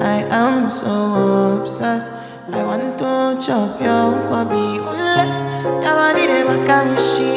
I am so obsessed. I want to chop your kwabi. Ule, yabadi de bakamishi.